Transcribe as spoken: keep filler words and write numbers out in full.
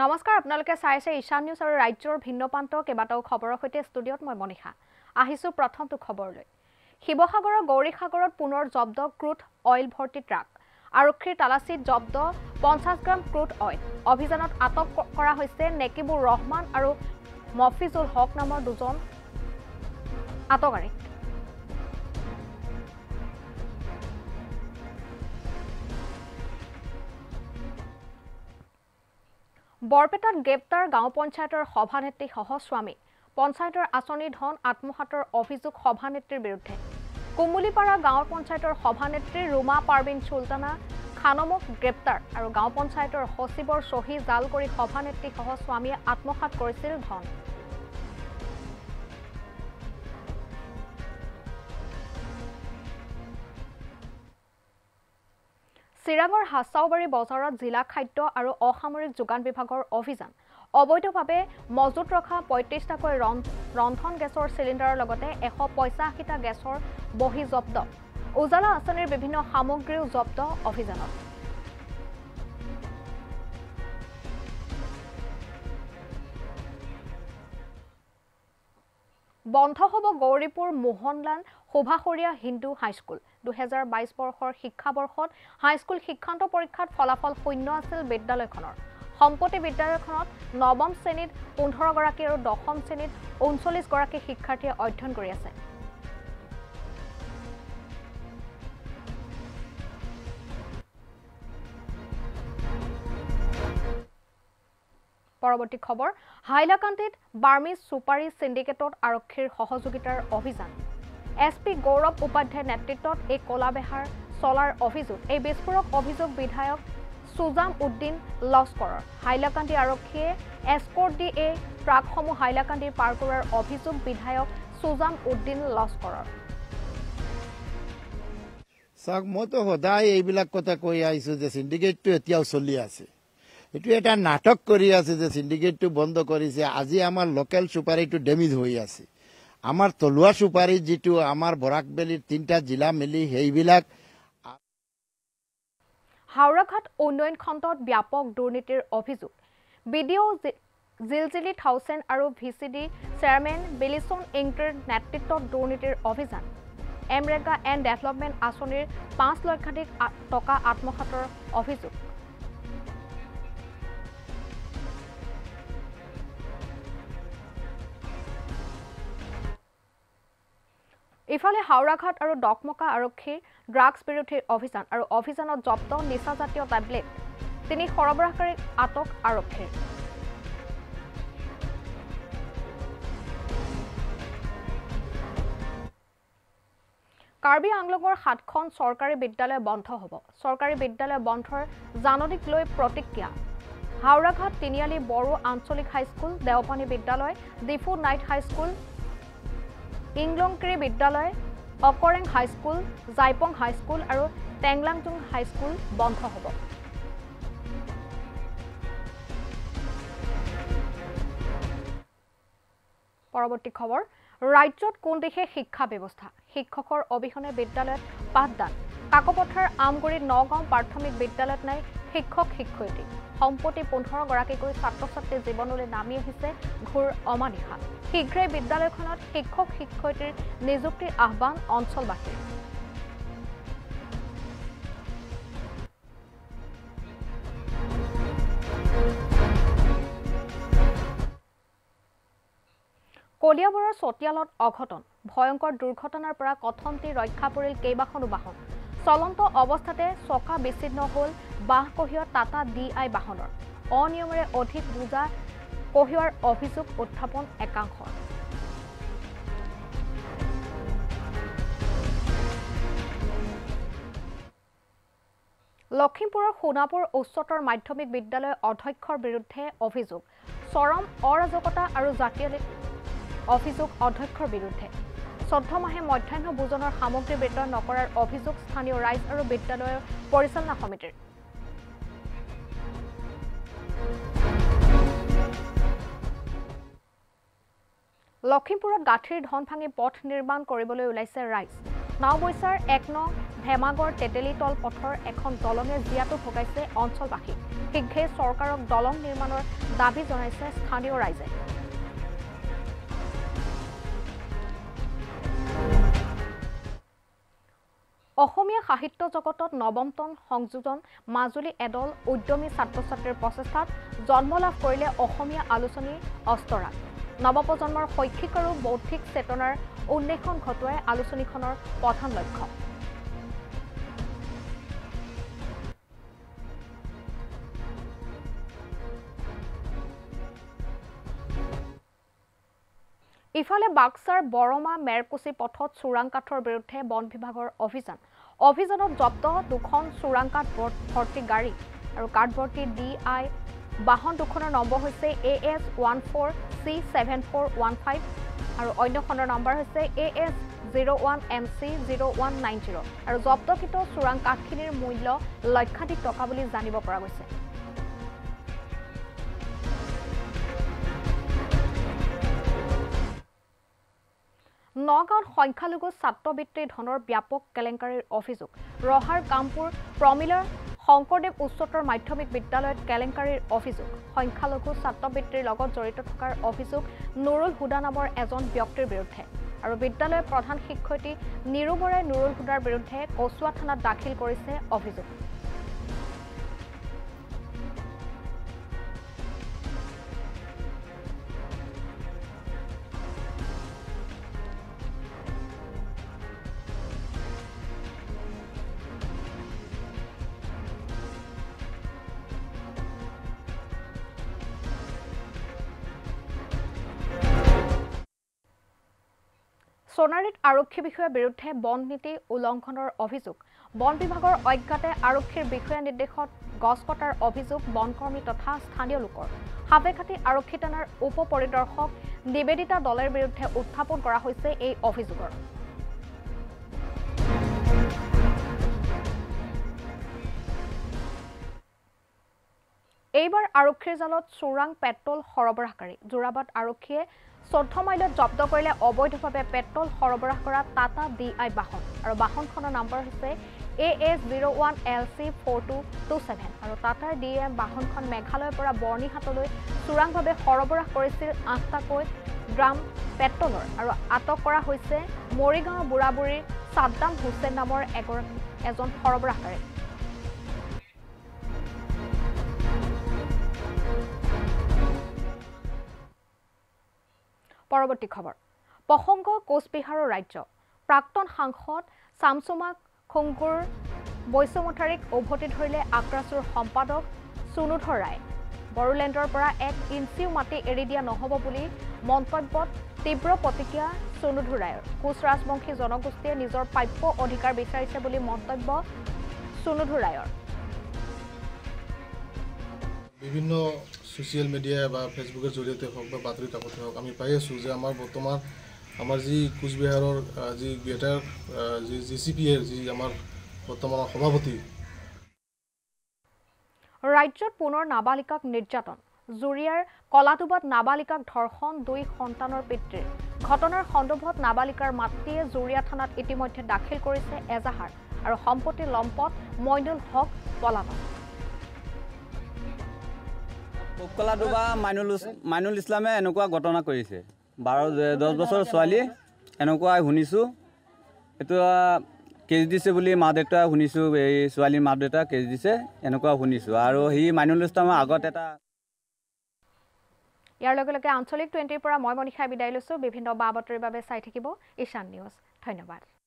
নমস্কাৰ আপোনালোকে চাইছে ঈশান নিউজ আৰু ৰাজ্যৰ ভিন্ন প্ৰান্তৰ কেবাটাও খবৰৰ সৈতে ষ্টুডিওত মই মনিষা আহিছো প্ৰথমটো খবৰলৈ শিৱসাগৰৰ গৌৰীসাগৰত পুনৰ জব্দ ক্ৰুড অইল ভৰ্তি ট্ৰাক আৰক্ষীৰ তালাচীত জব্দ পঞ্চাশ গ্ৰাম ক্ৰুড অইল অভিযানত আটক কৰা হৈছে নেকিবুৰ ৰহমান আৰু মফিজুল হক নামৰ দুজন আটকাৰী বৰপেটাত গ্ৰেপ্তাৰ গাঁও পঞ্চায়তৰ সভানেত্ৰী সহস্বামী পঞ্চায়তৰ আচনি ধন আত্মহাতৰ অভিযোগ সভানেত্ৰীৰ বিৰুদ্ধে কুমুলিপাৰা গাঁও পঞ্চায়তৰ সভানেত্ৰী রুমা পারবিন সুলতানা খানমক গ্ৰেপ্তাৰ আৰু গাঁও পঞ্চায়তৰ সচিবৰ সহি জাল কৰি সভানেত্ৰী সহস্বামীয়ে আত্মহাত কৰিছিল ধন চিৰাঙৰ হাছাওবাৰী বজাৰত জিলা খাদ্য আৰু অসামৰিক যোগান বিভাগৰ অভিযান অবৈধভাৱে মজুত ৰখা পঁয়ত্ৰিশ টা কৈ ৰন্ধন গেছৰ সিলিন্ডাৰৰ লগতে এশ পঁচাশী টা গেছৰ বহি জব্দ উজালা আঁচনিৰ বিভিন্ন সামগ্ৰীও জব্দ অভিযানত বন্ধ হ'ব গৌৰীপুৰ মোহনলাল শোভাখৰীয়া হিন্দু হাইস্কুল দুই হাজাৰ বাইশ বৰ্ষৰ শিক্ষাবৰ্ষত হাইস্কুল শিক্ষান্ত পৰীক্ষাত ফলাফল শূন্য আছিল বিদ্যালয়খনৰ সম্পত্তি বিদ্যালয়খনত নৱম শ্ৰেণীত পোন্ধৰ গৰাকী আৰু দশম শ্ৰেণীত ঊনচল্লিশ গৰাকী শিক্ষাৰ্থীয়ে অধ্যয়ন কৰি আছে পৰৱৰ্তী খবৰ হাইলাকান্দিত বাৰ্মিজ সুপাৰী সিন্ডিকেটত আৰক্ষীৰ সহযোগিতাৰ অভিযান এছপি গৌৰৱ উপাধ্যায়ৰ নেতৃত্বত এই কলাবেহাৰ চলাৰ অভিযোগ এই বিস্ফোৰক অভিযোগ বিধায়ক সুজাম উদ্দিন লস্কৰৰ হাইলাকান্দি আৰক্ষীয়ে এস্কৰ্ট দি এই ট্ৰাকসমূহ হাইলাকান্দি পাৰ কৰাৰ অভিযোগ বিধায়ক সুজাম উদ্দিন লস্কৰৰ সাক মত সদায় এইবিলাক কথা কৈ আহিছো যে সিন্ডিকেটটো এতিয়াও চলি আছে এটো এটা নাটক কৰি আছে যে সিন্ডিকেটটো বন্ধ কৰিছে আজি আমাৰ লোকেল সুপাৰীটো ড্যামেজ হৈ আছে আমাৰ তলুৱা সুপাৰী যেটো আমাৰ বৰাকবেলিৰ তিনটা জিলা মিলি হেইবিলাক হাওৰাঘাট উন্নয়ন খণ্ডত ব্যাপক দুৰ্নীতিৰ অভিযোগ ভিডিও জিলজিলি থাউসেন আৰু ভিসিডি চেয়াৰম্যান বেলিসন ইংটৰ নেতৃত্বত দুৰ্নীতিৰ অভিযান এমৰেগা এণ্ড ডেভেলপমেণ্ট আঁচনিৰ পাঁচ লক্ষাধিক টকা আত্মসাতৰ অভিযোগ ইফালে হাওৰাঘাট আৰু ডকমকা আৰক্ষীৰ ড্ৰাগছ বিৰুদ্ধে অভিযান আৰু অভিযানত জব্দ নিচাজাতীয় টেবলেট তিনি সৰবৰাহকাৰীক আটক আৰক্ষী কাৰ্বি আংলঙৰ সাতখন চৰকাৰী বিদ্যালয় বন্ধ হ'ব চৰকাৰী বিদ্যালয় বন্ধৰ জাননীক লৈ প্ৰতিক্ৰিয়া হাওৰাঘাট তিনিআলি বড়ো আঞ্চলিক হাইস্কুল দেওপানী বিদ্যালয় ডিফু নাইট হাইস্কুল ইংলংক্ৰী বিদ্যালয় অকৰেং হাইস্কুল জাইপং হাইস্কুল আৰু টেংলাংজুং হাইস্কুল বন্ধ হ'ব পৰৱৰ্তী খবৰ ৰাজ্যত কোন দিশে শিক্ষা ব্যৱস্থা শিক্ষকৰ অবিহনে বিদ্যালয়ত পাঠদান কাকপথাৰ আমগুৰি নগাঁও প্ৰাথমিক বিদ্যালয়ত নাই শিক্ষক শিক্ষয়িত্ৰী সম্প্ৰতি পোন্ধৰ গৰাকীকৈ ছাত্ৰ ছাত্ৰী জীৱনলৈ নামি আহিছে ঘোৰ অমানিশা শীঘ্ৰে বিদ্যালয়খনত শিক্ষক শিক্ষয়িত্ৰীৰ নিযুক্তিৰ আহ্বান অঞ্চলবাসীৰ কলিয়াবৰৰ চতিয়ালত অঘটন ভয়ংকৰ দুৰ্ঘটনাৰ পৰা কথমতি ৰক্ষা পৰিল কেইবাখনো বাহন চলন্ত অৱস্থাতে চকা বিচ্ছিন্ন হল বাহ কহিয়া টাটা ডি আই বাহনৰ অনিয়মৰে অধিক বুজা কহিয়াৰ অভিযোগ উত্থাপন একাংশ লখিমপুৰৰ সোণাপুৰ উচ্চতৰ মাধ্যমিক বিদ্যালয়ৰ অধ্যক্ষৰ বিৰুদ্ধে অভিযোগ চৰম অৰাজকতা আৰু জাতীয় অভিযোগ অধ্যক্ষৰ বিৰুদ্ধে চৈধ্য মাহে মধ্যাহ্ন ভোজনৰ সামগ্ৰী বিতৰণ নকৰাৰ অভিযোগ স্থানীয় ৰাইজ আৰু বিদ্যালয়ৰ পৰিচালনা সমিতিৰ লখিমপুৰত গাঁঠিৰ ধন ভাঙি পথ নিৰ্মাণ কৰিবলৈ ওলাইছে ৰাইজ নাওবৈচাৰ এক নং ভেমাগড় তেতেলি তল পথৰ এখন দলঙে জিয়াটো ভোগাইছে অঞ্চলবাসী। শীঘ্ৰে চৰকাৰক দলং নিৰ্মাণৰ দাবী জনাইছে স্থানীয় ৰাইজে। অসমীয়া সাহিত্য জগতত নৱমতম সংযোজন মাজুলী এডল উদ্যমী ছাত্ৰ-ছাত্ৰীৰ প্ৰচেষ্টাত জন্ম লাভ কৰিলে অসমীয়া আলোচনী অস্তৰা। নৱপ্ৰজন্মৰ শৈক্ষিক আৰু বৌদ্ধিক চেতনাৰ উন্নয়ন ঘটোৱাই আলোচনীখনৰ প্ৰধান লক্ষ্য। ইফালে বাক্সাৰ বৰমা মেৰকুছি পথত চোৰাং কাঠৰ বিৰুদ্ধে বন বিভাগৰ অভিযান। অভিযানত জব্দ দুখন চোৰাং কাঠ ভৰ্তি গাড়ী আৰু কাঠ ভৰ্তি ডি আই বাহন দুখনৰ নম্বৰ হৈছে A S one four C seven four one five আৰু অন্যখনৰ নম্বৰ হৈছে A S zero' one M C zero' one nine zero' আৰু জব্দকৃত চোৰাং কাঠখিনিৰ মূল্য লক্ষাধিক টকা বুলি জানিব পৰা গৈছে। নগাঁৱত সংখ্যালঘু ছাত্ৰবৃত্তি ধনৰ ব্যাপক কেলেংকাৰীৰ অভিযোগ। ৰহাৰ কামপুৰ প্ৰমিলাৰ শংকৰদেৱ উচ্চতৰ মাধ্যমিক বিদ্যালয়ত কেলেংকাৰীৰ অভিযোগ। সংখ্যালঘু ছাত্ৰবৃত্তিৰ লগত জড়িত থকাৰ অভিযোগ নুৰুল হুদা নামৰ এজন ব্যক্তিৰ বিৰুদ্ধে আৰু বিদ্যালয়ৰ প্ৰধান শিক্ষয়িত্ৰী নিৰু বৰাই নুৰুল হুদাৰ বিৰুদ্ধে কচুৱা থানাত দাখিল কৰিছে অভিযোগ। সোনাৰীত আৰক্ষী বিষয়াৰ বিৰুদ্ধে বন নীতি উলংঘনৰ অভিযোগ। বন বিভাগৰ অজ্ঞাতে আৰক্ষীৰ বিষয়া নিৰ্দেশত গছ কটাৰ অভিযোগ বনকৰ্মী তথা স্থানীয় লোকৰ। হাবেঘাটি আৰক্ষী থানাৰ উপ পৰিদৰ্শক নিবেদিতা দলৰ বিৰুদ্ধে উত্থাপন কৰা হৈছে এই অভিযোগৰ। এইবাৰ আৰক্ষীৰ জালত চোৰাং পেট্ৰল সৰবৰাহকাৰী। যোৰাবাট আৰক্ষীয়ে চৈধ্য মাইলত জব্দ কৰিলে অবৈধভাৱে পেট্ৰল সৰবৰাহ কৰা টাটা ডি আই বাহন আৰু বাহনখনৰ নম্বৰ হৈছে A S zero' one L C four two two seven আৰু টাটাৰ ডি আই বাহনখন মেঘালয়ৰ পৰা বৰ্ণিহাটলৈ চোৰাংভাৱে সৰবৰাহ কৰিছিল আঠটাকৈ গ্ৰাম পেট্ৰলৰ আৰু আটক কৰা হৈছে মৰিগাঁও বুঢ়াবুৰীৰ ছাদ্দাম হুছেইন নামৰ এগৰাকী এজন সৰবৰাহকাৰী। পৰৱৰ্তী খবৰ। প্ৰসংগ কোচবিহাৰৰ ৰাজ্য। প্ৰাক্তন সাংসদ চামচুমা খুংগুৰ বৈশ্যমুঠাৰীক উভতি ধৰিলে আক্ৰাচুৰ সম্পাদক চুনুধৰ ৰায়। বড়োলেণ্ডৰ পৰা এক ইঞ্চিও মাটি এৰি দিয়া নহ'ব বুলি মন্তব্যত তীব্ৰ প্ৰতিক্ৰিয়া চুনুধৰ ৰায়ৰ। কোচ ৰাজবংশী জনগোষ্ঠীয়ে নিজৰ প্ৰাপ্য অধিকাৰ বিচাৰিছে বুলি মন্তব্য চুনুধৰ ৰায়ৰ। বিভিন্ন সোশ্যাল মিডিয়া বা ফেসবুকের জড়িয়ে হোক বা বাতরি কাকতে হোক আমি পাই আছো যে আমার বর্তমান আমার যে কোচবিহারের যে গ্রেটার যে জি সি পি এর যে আমার বর্তমান সভাপতি। রাজ্যত পুনৰ নাবালিকাক নির্যাতন। জুৰিয়াৰ কলাডুবাত নাবালিকাক ধৰ্ষণ দুই সন্তানৰ পিতৃৰ। ঘটনাৰ সন্দৰ্ভত নাবালিকাৰ মাতৃয়ে জুৰিয়া থানাত ইতিমধ্যে দাখিল কৰিছে এজাহাৰ আৰু সম্পত্তি লম্পট মইনুল হক পলাতক। কলাডুবা মাইনুল মাইনুল ইছলামে এনেকুৱা ঘটনা কৰিছে। বাৰ দহ বছৰ ছোৱালী এনেকুৱা শুনিছোঁ। এইটো কেছ দিছে বুলি মা দেউতা শুনিছোঁ, এই ছোৱালীৰ মা দেউতা কেছ দিছে এনেকুৱা শুনিছোঁ। আৰু সি মাইনুল ইছলামৰ আগত এটা ইয়াৰ লগে লগে আঞ্চলিক টুৱেণ্টিৰ পৰা মই মনীষাই বিদায় লৈছোঁ। বিভিন্ন বা বাতৰিৰ বাবে চাই থাকিব ইশান নিউজ। ধন্যবাদ।